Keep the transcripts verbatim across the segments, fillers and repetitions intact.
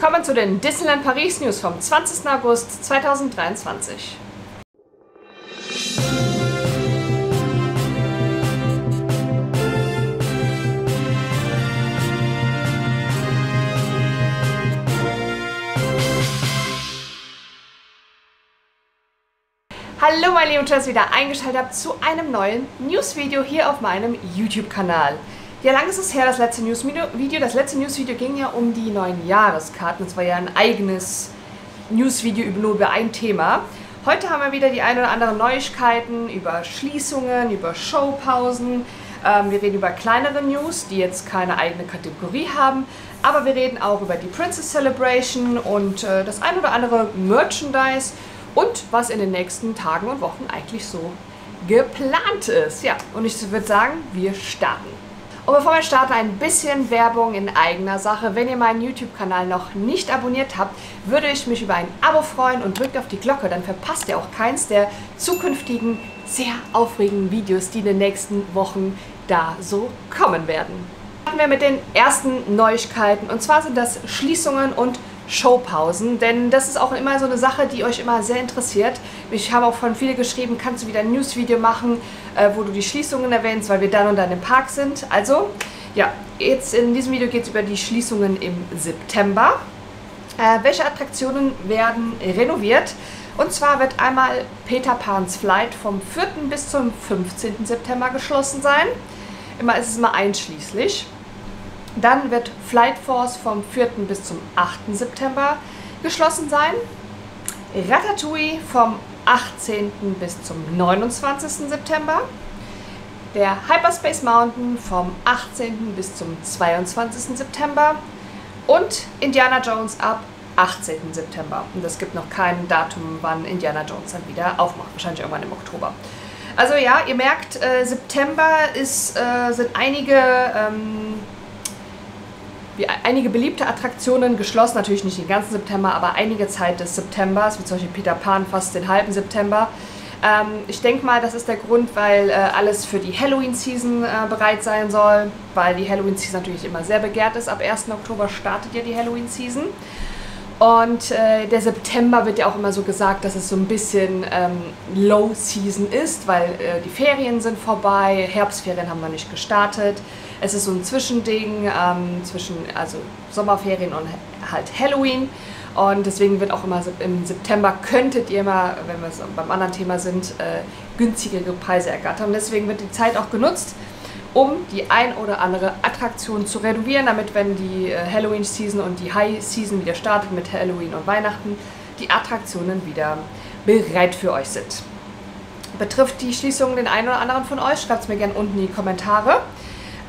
Willkommen zu den Disneyland Paris News vom zwanzigsten August zweitausenddreiundzwanzig. Hallo meine Lieben, schön, dass ihr wieder eingeschaltet habt zu einem neuen News-Video hier auf meinem YouTube-Kanal. Ja, lang ist es her, das letzte News-Video. Das letzte News-Video ging ja um die neuen Jahreskarten. Das war ja ein eigenes News-Video über nur über ein Thema. Heute haben wir wieder die ein oder anderen Neuigkeiten über Schließungen, über Showpausen. Ähm, wir reden über kleinere News, die jetzt keine eigene Kategorie haben. Aber wir reden auch über die Princess Celebration und äh, das ein oder andere Merchandise und was in den nächsten Tagen und Wochen eigentlich so geplant ist. Ja, und ich würde sagen, wir starten. Und bevor wir starten, ein bisschen Werbung in eigener Sache. Wenn ihr meinen YouTube-Kanal noch nicht abonniert habt, würde ich mich über ein Abo freuen und drückt auf die Glocke, dann verpasst ihr auch keins der zukünftigen, sehr aufregenden Videos, die in den nächsten Wochen da so kommen werden. Starten wir mit den ersten Neuigkeiten, und zwar sind das Schließungen und Showpausen, denn das ist auch immer so eine Sache, die euch immer sehr interessiert. Mich haben auch von vielen geschrieben, kannst du wieder ein News-Video machen, äh, wo du die Schließungen erwähnst, weil wir dann und dann im Park sind. Also, ja, jetzt in diesem Video geht es über die Schließungen im September. Äh, welche Attraktionen werden renoviert? Und zwar wird einmal Peter Pan's Flight vom vierten bis zum fünfzehnten September geschlossen sein. Immer ist es mal einschließlich. Dann wird Flight Force vom vierten bis zum achten September geschlossen sein. Ratatouille vom achtzehnten bis zum neunundzwanzigsten September. Der Hyperspace Mountain vom achtzehnten bis zum zweiundzwanzigsten September. Und Indiana Jones ab achtzehnten September. Und es gibt noch kein Datum, wann Indiana Jones dann wieder aufmacht. Wahrscheinlich irgendwann im Oktober. Also ja, ihr merkt, äh, September ist, äh, sind einige... Ähm, Wie einige beliebte Attraktionen geschlossen, natürlich nicht den ganzen September, aber einige Zeit des Septembers, wie zum Beispiel Peter Pan fast den halben September. Ähm, ich denke mal, das ist der Grund, weil äh, alles für die Halloween-Season äh, bereit sein soll, weil die Halloween-Season natürlich immer sehr begehrt ist. Ab ersten Oktober startet ja die Halloween-Season. Und äh, der September wird ja auch immer so gesagt, dass es so ein bisschen ähm, Low-Season ist, weil äh, die Ferien sind vorbei, Herbstferien haben noch nicht gestartet. Es ist so ein Zwischending ähm, zwischen also Sommerferien und halt Halloween. Und deswegen wird auch immer im September, könntet ihr immer, wenn wir beim anderen Thema sind, äh, günstigere Preise ergattern. Deswegen wird die Zeit auch genutzt, um die ein oder andere Attraktion zu renovieren, damit, wenn die Halloween-Season und die High-Season wieder startet mit Halloween und Weihnachten, die Attraktionen wieder bereit für euch sind. Betrifft die Schließung den einen oder anderen von euch? Schreibt es mir gerne unten in die Kommentare.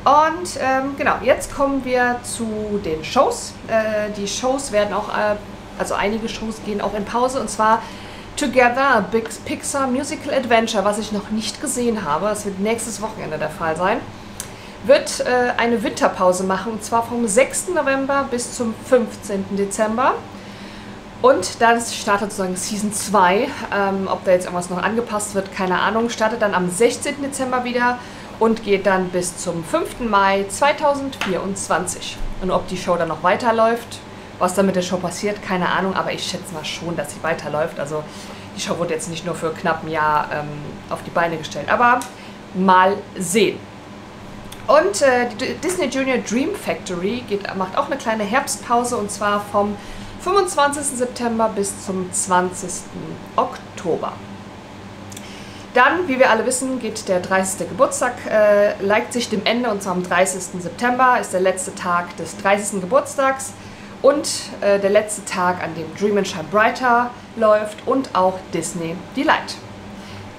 Und ähm, genau, jetzt kommen wir zu den Shows. Äh, die Shows werden auch, äh, also einige Shows gehen auch in Pause, und zwar Together, Big, Pixar Musical Adventure, was ich noch nicht gesehen habe, das wird nächstes Wochenende der Fall sein, wird äh, eine Winterpause machen, und zwar vom sechsten November bis zum fünfzehnten Dezember. Und dann startet sozusagen Season zwei, ähm, ob da jetzt irgendwas noch angepasst wird, keine Ahnung, startet dann am sechzehnten Dezember wieder und geht dann bis zum fünften Mai zweitausendvierundzwanzig. Und ob die Show dann noch weiterläuft, was dann mit der Show passiert, keine Ahnung, aber ich schätze mal schon, dass sie weiterläuft. Also die Show wurde jetzt nicht nur für knapp ein Jahr ähm, auf die Beine gestellt, aber mal sehen. Und äh, die Disney Junior Dream Factory geht, macht auch eine kleine Herbstpause, und zwar vom fünfundzwanzigsten September bis zum zwanzigsten Oktober. Dann, wie wir alle wissen, geht der dreißigste Geburtstag, äh, neigt sich dem Ende, und zwar am dreißigsten September ist der letzte Tag des dreißigsten Geburtstags und äh, der letzte Tag, an dem Dream and Shine Brighter läuft und auch Disney D-Light,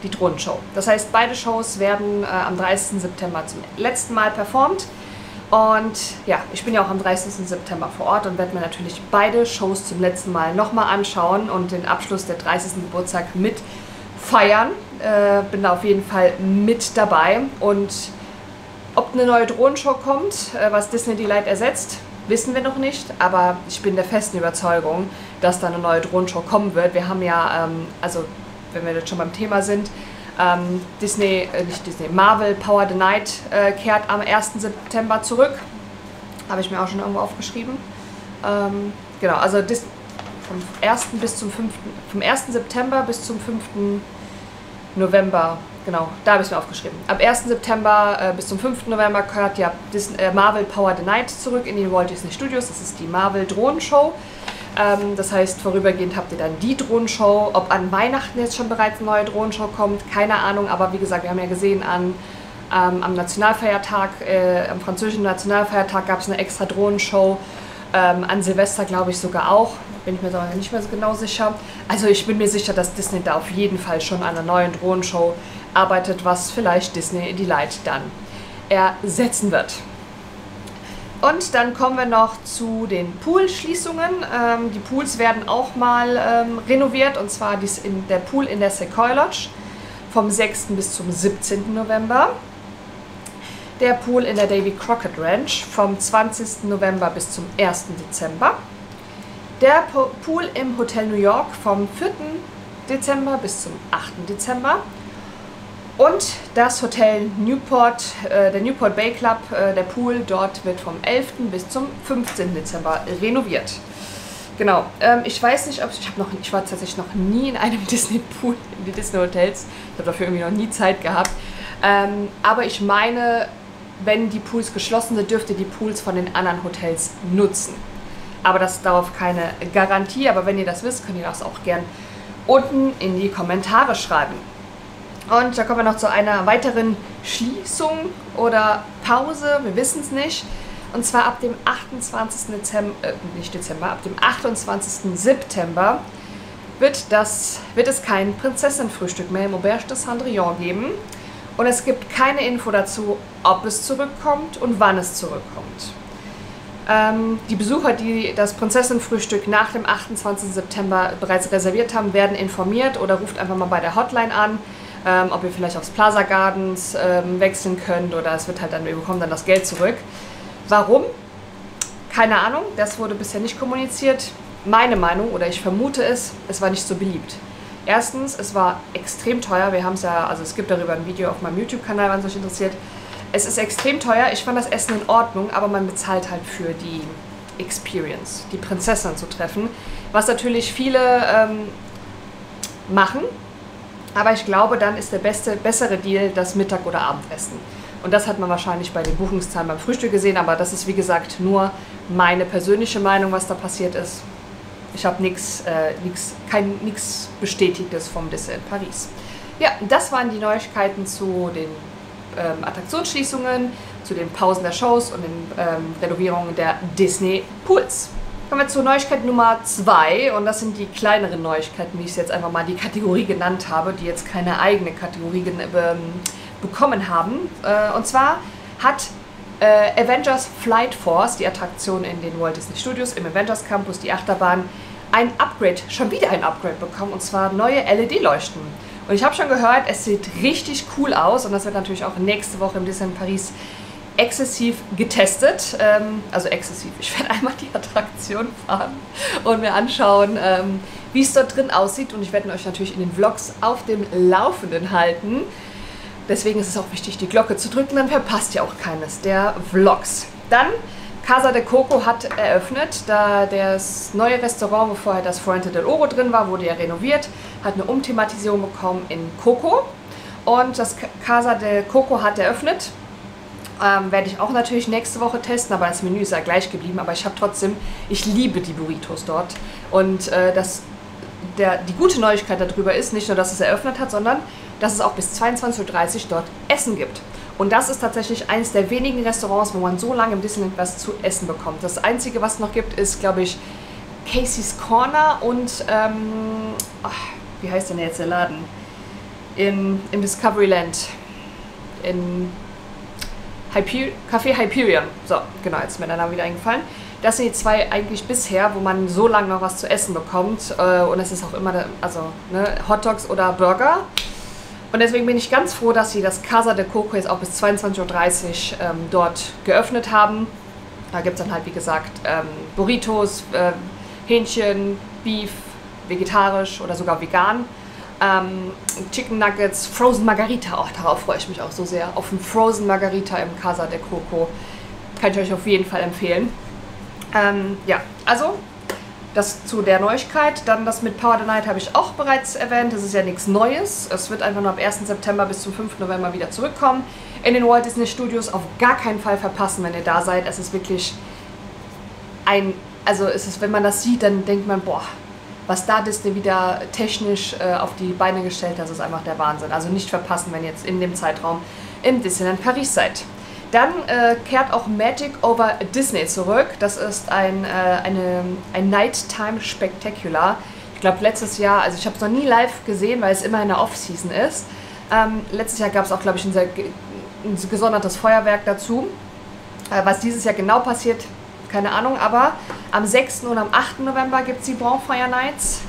die Drohnenshow. Das heißt, beide Shows werden äh, am dreißigsten September zum letzten Mal performt. Und ja, ich bin ja auch am dreißigsten September vor Ort und werde mir natürlich beide Shows zum letzten Mal nochmal anschauen und den Abschluss der dreißigsten Geburtstag mit feiern. Äh, bin da auf jeden Fall mit dabei, und ob eine neue Drohnenshow kommt, äh, was Disney D-Light ersetzt, wissen wir noch nicht, aber ich bin der festen Überzeugung, dass da eine neue Drohnenshow kommen wird. Wir haben ja, ähm, also wenn wir jetzt schon beim Thema sind, ähm, Disney, äh, nicht Disney, Marvel Power the Night äh, kehrt am ersten September zurück, habe ich mir auch schon irgendwo aufgeschrieben. Ähm, Genau, also Dis vom ersten bis zum fünften vom ersten September bis zum fünften November. Genau, da habe ich es mir aufgeschrieben. Ab ersten September äh, bis zum fünften November gehört ja Disney, äh, Marvel Power the Night zurück in die Walt Disney Studios. Das ist die Marvel Drohnenshow. Ähm, das heißt, vorübergehend habt ihr dann die Drohnenshow. Ob an Weihnachten jetzt schon bereits eine neue Drohnenshow kommt, keine Ahnung. Aber wie gesagt, wir haben ja gesehen, an, ähm, am Nationalfeiertag, äh, am französischen Nationalfeiertag gab es eine extra Drohnenshow. Ähm, an Silvester glaube ich sogar auch. Bin ich mir da nicht mehr so genau sicher. Also ich bin mir sicher, dass Disney da auf jeden Fall schon an einer neuen Drohnenshow arbeitet, was vielleicht Disney D-Light dann ersetzen wird. Und dann kommen wir noch zu den Poolschließungen. Ähm, die Pools werden auch mal ähm, renoviert, und zwar dies in der Pool in der Sequoia Lodge vom sechsten bis zum siebzehnten November. Der Pool in der Davy Crockett Ranch vom zwanzigsten November bis zum ersten Dezember. Der Pool im Hotel New York vom vierten Dezember bis zum achten Dezember. Und das Hotel Newport, äh, der Newport Bay Club, äh, der Pool dort wird vom elften bis zum fünfzehnten Dezember renoviert. Genau, ähm, ich weiß nicht, ob ich, ich habe noch, ich war tatsächlich noch nie in einem Disney Pool, in die Disney Hotels. Ich habe dafür irgendwie noch nie Zeit gehabt. Ähm, aber ich meine, wenn die Pools geschlossen sind, dürft ihr die Pools von den anderen Hotels nutzen. Aber das ist darauf keine Garantie. Aber wenn ihr das wisst, könnt ihr das auch gern unten in die Kommentare schreiben. Und da kommen wir noch zu einer weiteren Schließung oder Pause, wir wissen es nicht. Und zwar ab dem achtundzwanzigsten Dezember, äh, nicht Dezember, ab dem achtundzwanzigsten September wird, das, wird es kein Prinzessin-Frühstück mehr im Auberge de Cendrillon geben. Und es gibt keine Info dazu, ob es zurückkommt und wann es zurückkommt. Ähm, die Besucher, die das Prinzessin-Frühstück nach dem achtundzwanzigsten September bereits reserviert haben, werden informiert oder ruft einfach mal bei der Hotline an. Ähm, ob ihr vielleicht aufs Plaza Gardens ähm, wechseln könnt, oder es wird halt dann, wir bekommen dann das Geld zurück. Warum? Keine Ahnung, das wurde bisher nicht kommuniziert. Meine Meinung, oder ich vermute es, es war nicht so beliebt. Erstens, es war extrem teuer, wir haben es ja, also es gibt darüber ein Video auf meinem YouTube-Kanal, wenn es euch interessiert. Es ist extrem teuer, ich fand das Essen in Ordnung, aber man bezahlt halt für die Experience, die Prinzessin zu treffen, was natürlich viele ähm, machen. Aber ich glaube, dann ist der beste, bessere Deal das Mittag- oder Abendessen. Und das hat man wahrscheinlich bei den Buchungszahlen beim Frühstück gesehen. Aber das ist, wie gesagt, nur meine persönliche Meinung, was da passiert ist. Ich habe nichts äh, nix, nix Bestätigtes vom Disneyland Paris. Ja, das waren die Neuigkeiten zu den ähm, Attraktionsschließungen, zu den Pausen der Shows und den ähm, Renovierungen der Disney-Pools. Kommen wir zu Neuigkeit Nummer zwei, und das sind die kleineren Neuigkeiten, wie ich es jetzt einfach mal die Kategorie genannt habe, die jetzt keine eigene Kategorie bekommen haben. Und zwar hat Avengers Flight Force, die Attraktion in den Walt Disney Studios, im Avengers Campus, die Achterbahn, ein Upgrade, schon wieder ein Upgrade bekommen, und zwar neue L E D-Leuchten. Und ich habe schon gehört, es sieht richtig cool aus, und das wird natürlich auch nächste Woche im Disneyland Paris exzessiv getestet, ähm, also exzessiv, ich werde einmal die Attraktion fahren und mir anschauen, ähm, wie es dort drin aussieht, und ich werde euch natürlich in den Vlogs auf dem Laufenden halten. Deswegen ist es auch wichtig, die Glocke zu drücken, dann verpasst ihr auch keines der Vlogs. Dann, Casa de Coco hat eröffnet, da das neue Restaurant, wo vorher das Fuerte del Oro drin war, wurde ja renoviert, hat eine Umthematisierung bekommen in Coco, und das Casa de Coco hat eröffnet. Ähm, werde ich auch natürlich nächste Woche testen, aber das Menü ist ja gleich geblieben. Aber ich habe trotzdem, ich liebe die Burritos dort. Und äh, das, der, die gute Neuigkeit darüber ist, nicht nur, dass es eröffnet hat, sondern dass es auch bis zweiundzwanzig Uhr dreißig dort Essen gibt. Und das ist tatsächlich eines der wenigen Restaurants, wo man so lange im Disneyland was zu essen bekommt. Das Einzige, was es noch gibt, ist, glaube ich, Casey's Corner und, ähm, ach, wie heißt denn jetzt der Laden? In, in Discoveryland. In... Hyper Café Hyperion, so, genau, jetzt ist mir der Name wieder eingefallen. Das sind die zwei eigentlich bisher, wo man so lange noch was zu essen bekommt, äh, und es ist auch immer, also, ne, Hot Dogs oder Burger. Und deswegen bin ich ganz froh, dass sie das Casa de Coco jetzt auch bis zweiundzwanzig Uhr dreißig ähm, dort geöffnet haben. Da gibt es dann halt, wie gesagt, ähm, Burritos, äh, Hähnchen, Beef, vegetarisch oder sogar vegan. Ähm, Chicken Nuggets, Frozen Margarita, auch darauf freue ich mich auch so sehr. Auf einen Frozen Margarita im Casa de Coco kann ich euch auf jeden Fall empfehlen. Ähm, ja, also Das zu der Neuigkeit. Dann das mit Power the Night habe ich auch bereits erwähnt. Das ist ja nichts Neues. Es wird einfach nur am ersten September bis zum fünften November wieder zurückkommen. In den Walt Disney Studios auf gar keinen Fall verpassen, wenn ihr da seid. Es ist wirklich ein... Also es ist, wenn man das sieht, dann denkt man, boah, was da Disney wieder technisch äh, auf die Beine gestellt hat, das ist einfach der Wahnsinn. Also nicht verpassen, wenn ihr jetzt in dem Zeitraum im Disneyland Paris seid. Dann äh, kehrt auch Magic over Disney zurück. Das ist ein, äh, eine, ein Nighttime Spectacular. Ich glaube letztes Jahr, also ich habe es noch nie live gesehen, weil es immer in der Off-Season ist. Ähm, letztes Jahr gab es auch, glaube ich, ein, sehr, ein gesondertes Feuerwerk dazu. Äh, was dieses Jahr genau passiert, keine Ahnung, aber am sechsten und am achten November gibt es die Bonfire Nights.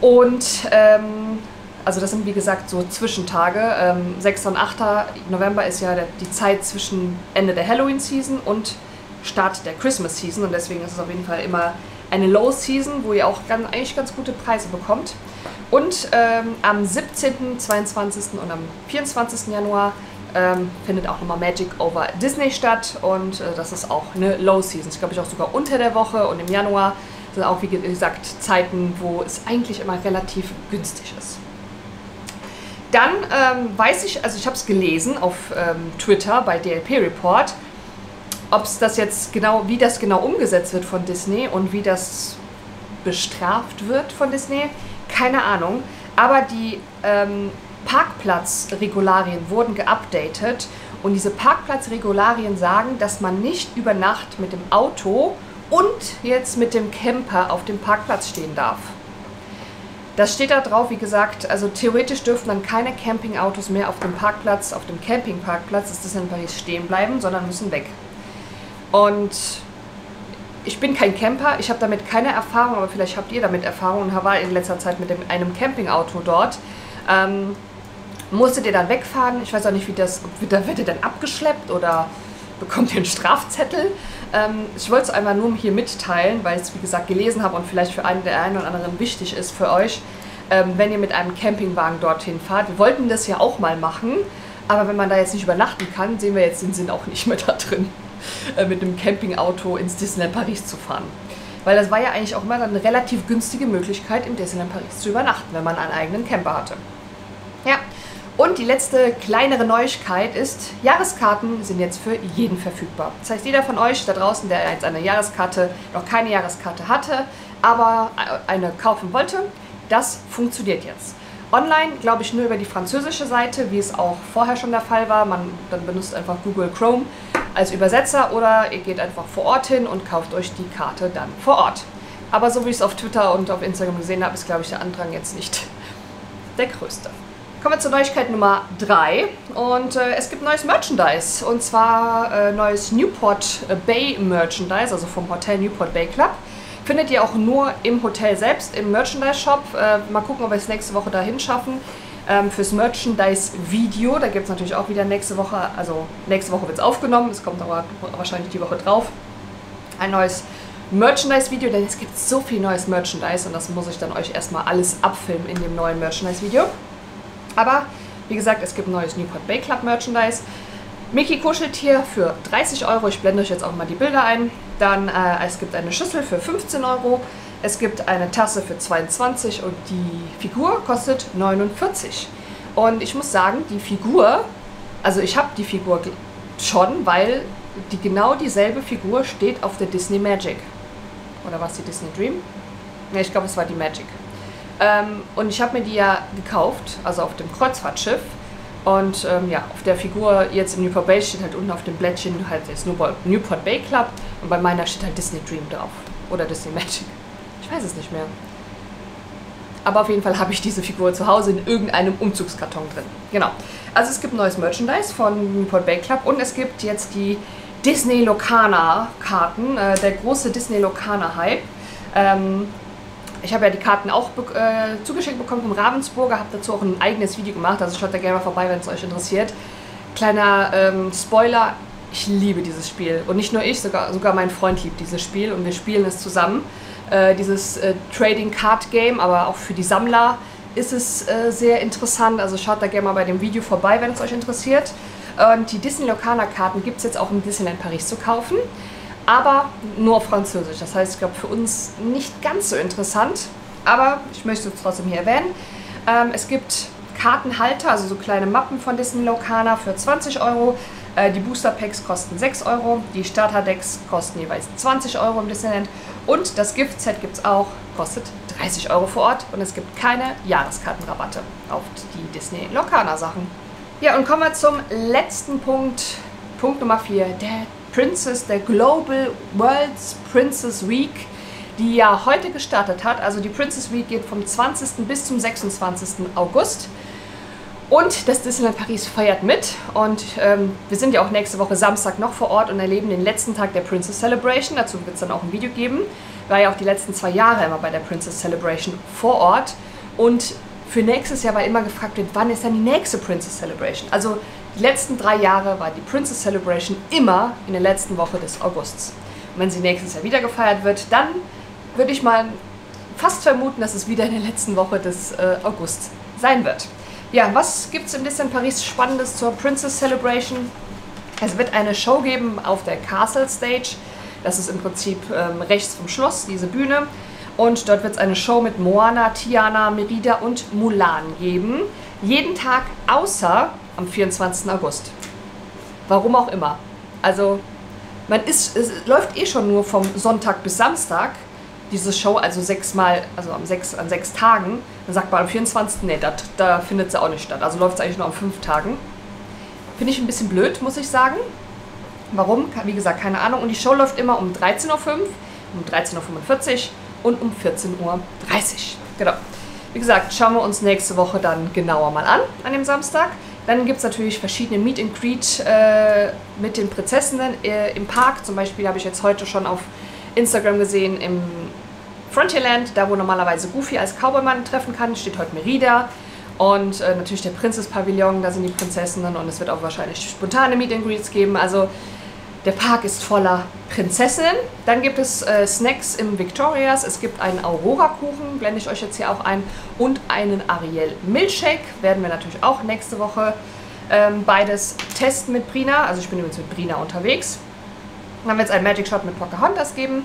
Und, ähm, also das sind wie gesagt so Zwischentage. Ähm, sechster und achter November ist ja der, die Zeit zwischen Ende der Halloween-Season und Start der Christmas-Season. Und deswegen ist es auf jeden Fall immer eine Low-Season, wo ihr auch ganz, eigentlich ganz gute Preise bekommt. Und ähm, am siebzehnten, zweiundzwanzigsten und am vierundzwanzigsten Januar Ähm, findet auch nochmal Magic over Disney statt und äh, das ist auch eine Low-Season. Ich glaube, ich auch sogar unter der Woche und im Januar sind auch, wie gesagt, Zeiten, wo es eigentlich immer relativ günstig ist. Dann ähm, weiß ich, also ich habe es gelesen auf ähm, Twitter bei D L P Report, ob es das jetzt genau, wie das genau umgesetzt wird von Disney und wie das bestraft wird von Disney, keine Ahnung, aber die ähm, Parkplatzregularien wurden geupdatet und diese Parkplatzregularien sagen, dass man nicht über Nacht mit dem Auto und jetzt mit dem Camper auf dem Parkplatz stehen darf. Das steht da drauf, wie gesagt, also theoretisch dürfen dann keine Campingautos mehr auf dem Parkplatz, auf dem Campingparkplatz, das ist in Paris, stehen bleiben, sondern müssen weg. Und ich bin kein Camper, ich habe damit keine Erfahrung, aber vielleicht habt ihr damit Erfahrung und war in letzter Zeit mit dem, einem Campingauto dort. Ähm, musstet ihr dann wegfahren? Ich weiß auch nicht, wie das, wird, wird ihr dann abgeschleppt oder bekommt ihr einen Strafzettel? Ähm, ich wollte es einmal nur hier mitteilen, weil ich es wie gesagt gelesen habe und vielleicht für einen der einen oder anderen wichtig ist für euch, ähm, wenn ihr mit einem Campingwagen dorthin fahrt. Wir wollten das ja auch mal machen, aber wenn man da jetzt nicht übernachten kann, sehen wir jetzt den Sinn auch nicht mehr da drin, äh, mit einem Campingauto ins Disneyland Paris zu fahren. Weil das war ja eigentlich auch immer eine relativ günstige Möglichkeit, im Disneyland Paris zu übernachten, wenn man einen eigenen Camper hatte. Ja, und die letzte kleinere Neuigkeit ist, Jahreskarten sind jetzt für jeden verfügbar. Das heißt, jeder von euch da draußen, der jetzt eine Jahreskarte, noch keine Jahreskarte hatte, aber eine kaufen wollte, das funktioniert jetzt. Online, glaube ich, nur über die französische Seite, wie es auch vorher schon der Fall war. Man dann benutzt einfach Google Chrome als Übersetzer oder ihr geht einfach vor Ort hin und kauft euch die Karte dann vor Ort. Aber so wie ich es auf Twitter und auf Instagram gesehen habe, ist, glaube ich, der Andrang jetzt nicht der größte. Kommen wir zur Neuigkeit Nummer drei und äh, es gibt neues Merchandise und zwar äh, neues Newport Bay Merchandise, also vom Hotel Newport Bay Club. Findet ihr auch nur im Hotel selbst, im Merchandise-Shop. Äh, mal gucken, ob wir es nächste Woche dahin schaffen. Ähm, fürs Merchandise-Video, da gibt es natürlich auch wieder nächste Woche, also nächste Woche wird es aufgenommen, es kommt aber wahrscheinlich die Woche drauf, ein neues Merchandise-Video, denn es gibt so viel neues Merchandise und das muss ich dann euch erstmal alles abfilmen in dem neuen Merchandise-Video. Aber, wie gesagt, es gibt neues Newport Bay Club Merchandise. Mickey kuschelt hier für dreißig Euro. Ich blende euch jetzt auch mal die Bilder ein. Dann, äh, es gibt eine Schüssel für fünfzehn Euro. Es gibt eine Tasse für zweiundzwanzig und die Figur kostet neunundvierzig. Und ich muss sagen, die Figur, also ich habe die Figur schon, weil die genau dieselbe Figur steht auf der Disney Magic. Oder war es die Disney Dream? Ne, ich glaube, es war die Magic. Ähm, und ich habe mir die ja gekauft, also auf dem Kreuzfahrtschiff. Und ähm, ja, auf der Figur jetzt im Newport Bay steht halt unten auf dem Blättchen halt jetzt Newport Bay Club. Und bei meiner steht halt Disney Dream drauf. Oder Disney Magic. Ich weiß es nicht mehr. Aber auf jeden Fall habe ich diese Figur zu Hause in irgendeinem Umzugskarton drin. Genau. Also es gibt neues Merchandise von Newport Bay Club. Und es gibt jetzt die Disney Lorcana Karten. Äh, der große Disney Lorcana Hype. Ähm... Ich habe ja die Karten auch äh, zugeschickt bekommen vom Ravensburger, habe dazu auch ein eigenes Video gemacht, also schaut da gerne mal vorbei, wenn es euch interessiert. Kleiner ähm, Spoiler, ich liebe dieses Spiel und nicht nur ich, sogar, sogar mein Freund liebt dieses Spiel und wir spielen es zusammen. Äh, dieses äh, Trading Card Game, aber auch für die Sammler ist es äh, sehr interessant, also schaut da gerne mal bei dem Video vorbei, wenn es euch interessiert. Und die Disney Lorcana Karten gibt es jetzt auch im Disneyland Paris zu kaufen. aber nur auf Französisch. Das heißt, ich glaube, für uns nicht ganz so interessant, aber ich möchte es trotzdem hier erwähnen. Ähm, es gibt Kartenhalter, also so kleine Mappen von Disney Lorcana für zwanzig Euro. Äh, die Booster Packs kosten sechs Euro, die Starter Decks kosten jeweils zwanzig Euro im Disneyland und das Gift Set gibt es auch, kostet dreißig Euro vor Ort und es gibt keine Jahreskartenrabatte auf die Disney Lorcana Sachen. Ja, und kommen wir zum letzten Punkt, Punkt Nummer vier, der Princess, der Global World's Princess Week, die ja heute gestartet hat. Also die Princess Week geht vom zwanzigsten bis zum sechsundzwanzigsten August und das Disneyland Paris feiert mit und ähm, wir sind ja auch nächste Woche Samstag noch vor Ort und erleben den letzten Tag der Princess Celebration. Dazu wird es dann auch ein Video geben. Ich war ja auch die letzten zwei Jahre immer bei der Princess Celebration vor Ort und für nächstes Jahr war immer gefragt wird, wann ist dann die nächste Princess Celebration? Also die letzten drei Jahre war die Princess Celebration immer in der letzten Woche des Augusts. Und wenn sie nächstes Jahr wieder gefeiert wird, dann würde ich mal fast vermuten, dass es wieder in der letzten Woche des äh, August sein wird. Ja, was gibt es im Disneyland Paris Spannendes zur Princess Celebration? Es wird eine Show geben auf der Castle Stage. Das ist im Prinzip ähm, rechts vom Schloss, diese Bühne. Und dort wird es eine Show mit Moana, Tiana, Merida und Mulan geben. Jeden Tag außer am vierundzwanzigsten August. Warum auch immer. Also, man ist, es läuft eh schon nur vom Sonntag bis Samstag. Diese Show, also sechsmal, also am sechs, an sechs Tagen, dann sagt man am vierundzwanzigsten Nee, dat, da findet sie auch nicht statt. Also läuft es eigentlich nur an fünf Tagen. Finde ich ein bisschen blöd, muss ich sagen. Warum? Wie gesagt, keine Ahnung. Und die Show läuft immer um dreizehn Uhr fünf, um dreizehn Uhr fünfundvierzig und um vierzehn Uhr dreißig. Genau. Wie gesagt, schauen wir uns nächste Woche dann genauer mal an, an dem Samstag. Dann gibt es natürlich verschiedene Meet and Greet äh, mit den Prinzessinnen äh, im Park. Zum Beispiel habe ich jetzt heute schon auf Instagram gesehen im Frontierland, da wo normalerweise Goofy als Cowboymann treffen kann, steht heute Merida und äh, natürlich der Prinzess-Pavillon, da sind die Prinzessinnen und es wird auch wahrscheinlich spontane Meet and Greets geben, also der Park ist voller Prinzessinnen. Dann gibt es äh, Snacks im Victorias, es gibt einen Aurora-Kuchen, blende ich euch jetzt hier auch ein, und einen Ariel-Milkshake, werden wir natürlich auch nächste Woche ähm, beides testen mit Brina, also ich bin übrigens mit Brina unterwegs. Dann wird es einen Magic Shot mit Pocahontas geben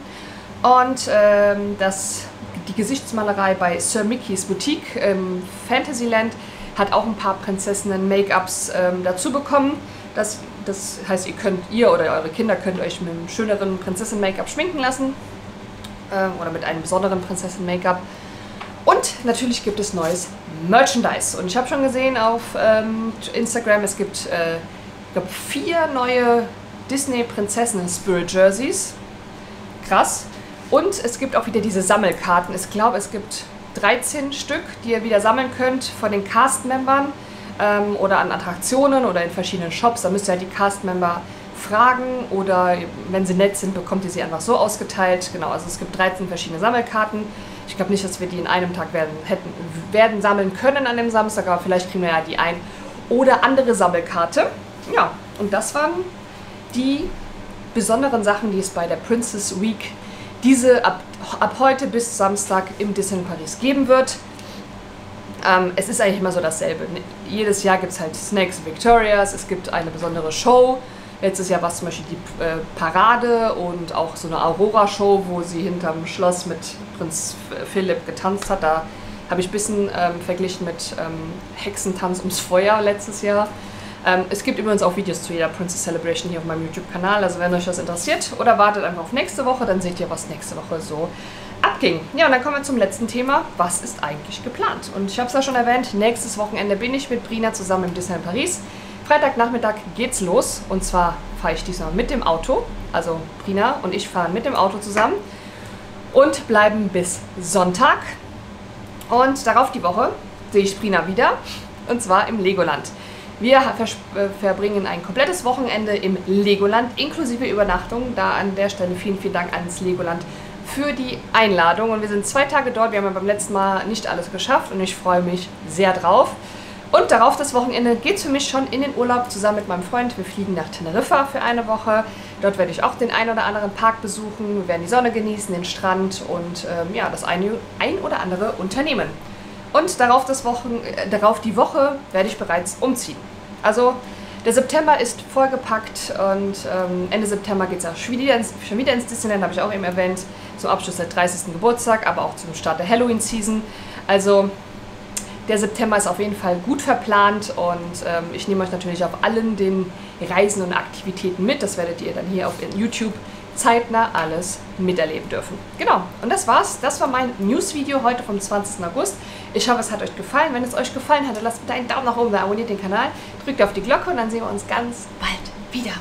und ähm, das, die Gesichtsmalerei bei Sir Mickey's Boutique im Fantasyland hat auch ein paar Prinzessinnen-Make-ups ähm, dazu bekommen. Das, das heißt, ihr könnt ihr oder eure Kinder könnt euch mit einem schöneren Prinzessin-Make-up schminken lassen ähm, oder mit einem besonderen Prinzessin-Make-up. Und natürlich gibt es neues Merchandise. Und ich habe schon gesehen auf ähm, Instagram, es gibt äh, ich glaube, vier neue Disney-Prinzessinnen-Spirit-Jerseys. Krass. Und es gibt auch wieder diese Sammelkarten. Ich glaube, es gibt dreizehn Stück, die ihr wieder sammeln könnt von den Cast-Membern ähm, oder an Attraktionen oder in verschiedenen Shops. Da müsst ihr halt die Cast-Member fragen oder wenn sie nett sind, bekommt ihr sie einfach so ausgeteilt. Genau, also es gibt dreizehn verschiedene Sammelkarten. Ich glaube nicht, dass wir die in einem Tag werden, hätten, werden sammeln können an dem Samstag, aber vielleicht kriegen wir ja die ein oder andere Sammelkarte. Ja, und das waren die besonderen Sachen, die es bei der Princess Week diese ab, ab heute bis Samstag im Disneyland Paris geben wird. Ähm, es ist eigentlich immer so dasselbe. Jedes Jahr gibt es halt Snacks Victorias, es gibt eine besondere Show. Letztes Jahr war es zum Beispiel die äh, Parade und auch so eine Aurora-Show, wo sie hinterm Schloss mit Prinz Philipp getanzt hat. Da habe ich ein bisschen ähm, verglichen mit ähm, Hexentanz ums Feuer letztes Jahr. Ähm, es gibt übrigens auch Videos zu jeder Princess Celebration hier auf meinem YouTube-Kanal, also wenn euch das interessiert oder wartet einfach auf nächste Woche, dann seht ihr, was nächste Woche so abging. Ja, und dann kommen wir zum letzten Thema, was ist eigentlich geplant? Und ich habe es ja schon erwähnt, nächstes Wochenende bin ich mit Brina zusammen im Disneyland Paris. Freitagnachmittag geht's los und zwar fahre ich diesmal mit dem Auto, also Brina und ich fahren mit dem Auto zusammen und bleiben bis Sonntag. Und darauf die Woche sehe ich Brina wieder und zwar im Legoland. Wir verbringen ein komplettes Wochenende im Legoland, inklusive Übernachtung. Da an der Stelle vielen, vielen Dank ans Legoland für die Einladung. Und wir sind zwei Tage dort. Wir haben ja beim letzten Mal nicht alles geschafft und ich freue mich sehr drauf. Und darauf das Wochenende geht für mich schon in den Urlaub zusammen mit meinem Freund. Wir fliegen nach Teneriffa für eine Woche. Dort werde ich auch den einen oder anderen Park besuchen. Wir werden die Sonne genießen, den Strand und ähm, ja, das eine, ein oder andere unternehmen. Und darauf, das Wochen, äh, darauf die Woche werde ich bereits umziehen. Also Der September ist vollgepackt und ähm, Ende September geht es auch schon wieder ins, schon wieder ins Disneyland, habe ich auch eben erwähnt, zum Abschluss der dreißigsten Geburtstag, aber auch zum Start der Halloween-Season. Also der September ist auf jeden Fall gut verplant und ähm, ich nehme euch natürlich auf allen den Reisen und Aktivitäten mit. Das werdet ihr dann hier auf YouTube zeitnah alles miterleben dürfen. Genau, und das war's. Das war mein News-Video heute vom zwanzigsten August. Ich hoffe, es hat euch gefallen. Wenn es euch gefallen hat, dann lasst bitte einen Daumen nach oben da, abonniert den Kanal, drückt auf die Glocke und dann sehen wir uns ganz bald wieder.